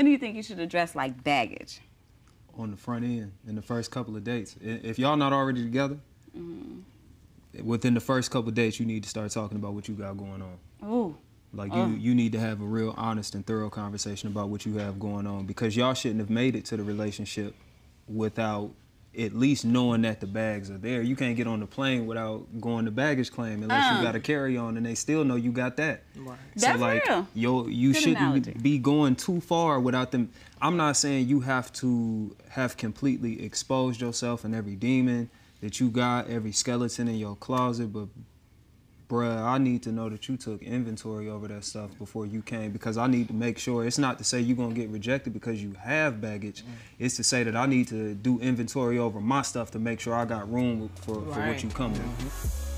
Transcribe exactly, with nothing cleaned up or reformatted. When do you think you should address like baggage? On the front end, in the first couple of dates. If y'all not already together, mm-hmm. within the first couple of dates, you need to start talking about what you got going on. Ooh. Like oh. you, you need to have a real honest and thorough conversation about what you have going on, because y'all shouldn't have made it to the relationship without at least knowing that the bags are there. You can't get on the plane without going to baggage claim unless um. you got a carry-on and they still know you got that. Right. So that's like, real. Yo, you Good shouldn't analogy. be going too far without them. I'm not saying you have to have completely exposed yourself and every demon that you got, every skeleton in your closet, but bruh, I need to know that you took inventory over that stuff before you came, because I need to make sure. It's not to say you're going to get rejected because you have baggage. It's to say that I need to do inventory over my stuff to make sure I got room for, right. for what you come with. Mm-hmm.